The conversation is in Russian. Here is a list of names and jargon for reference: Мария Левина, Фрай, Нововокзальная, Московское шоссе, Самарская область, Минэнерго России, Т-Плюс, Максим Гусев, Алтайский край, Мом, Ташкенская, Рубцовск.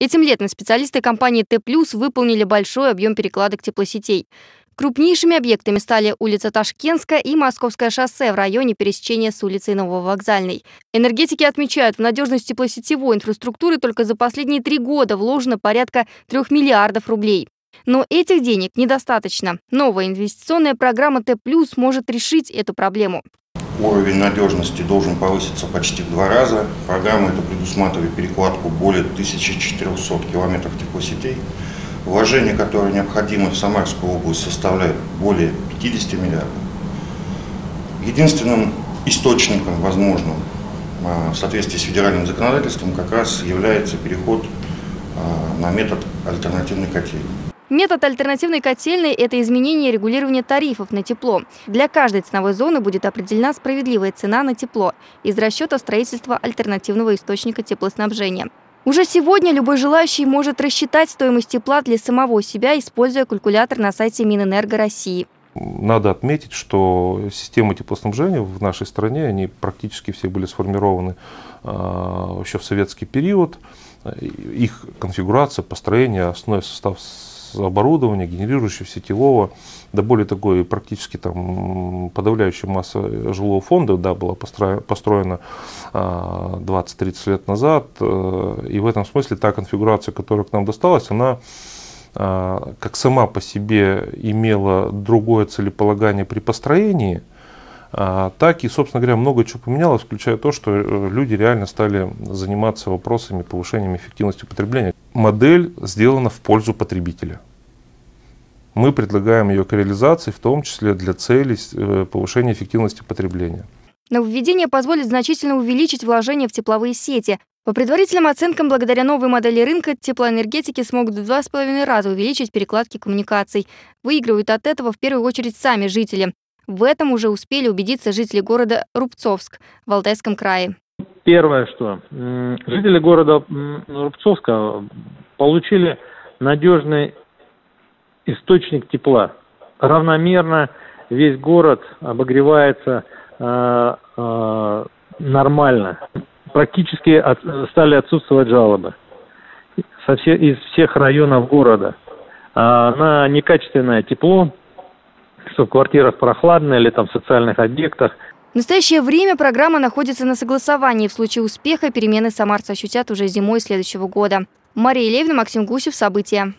Этим летом специалисты компании «Т-Плюс» выполнили большой объем перекладок теплосетей. Крупнейшими объектами стали улица Ташкенская и Московское шоссе в районе пересечения с улицей Нововокзальной. Энергетики отмечают, в надежность теплосетевой инфраструктуры только за последние 3 года вложено порядка 3 миллиардов рублей. Но этих денег недостаточно. Новая инвестиционная программа «Т-Плюс» может решить эту проблему. Уровень надежности должен повыситься почти в 2 раза. Программа эта предусматривает перекладку более 1400 километров теплосетей. Вложения, которые необходимы в Самарскую область, составляют более 50 миллиардов. Единственным источником возможным в соответствии с федеральным законодательством как раз является переход на метод альтернативной котельной. Метод альтернативной котельной – это изменение регулирования тарифов на тепло. Для каждой ценовой зоны будет определена справедливая цена на тепло из расчета строительства альтернативного источника теплоснабжения. Уже сегодня любой желающий может рассчитать стоимость тепла для самого себя, используя калькулятор на сайте Минэнерго России. Надо отметить, что системы теплоснабжения в нашей стране, они практически все были сформированы еще в советский период. Их конфигурация, построение, основной состав оборудования, генерирующего сетевого, да более такой практически там подавляющая масса жилого фонда была построена 20-30 лет назад. И в этом смысле та конфигурация, которая к нам досталась, она как сама по себе имела другое целеполагание при построении, так и, собственно говоря, много чего поменялось, включая то, что люди реально стали заниматься вопросами повышения эффективности потребления. Модель сделана в пользу потребителя. Мы предлагаем ее к реализации, в том числе для целей повышения эффективности потребления. Нововведение позволит значительно увеличить вложения в тепловые сети. По предварительным оценкам, благодаря новой модели рынка, теплоэнергетики смогут в 2,5 раза увеличить перекладки коммуникаций. Выигрывают от этого в первую очередь сами жители. В этом уже успели убедиться жители города Рубцовск в Алтайском крае. Первое, что жители города Рубцовска получили надежный источник тепла. Равномерно весь город обогревается нормально. Практически стали отсутствовать жалобы из всех районов города на некачественное тепло, что в квартирах прохладно или там в социальных объектах. В настоящее время программа находится на согласовании. В случае успеха перемены самарцы ощутят уже зимой следующего года. Мария Левина, Максим Гусев, события.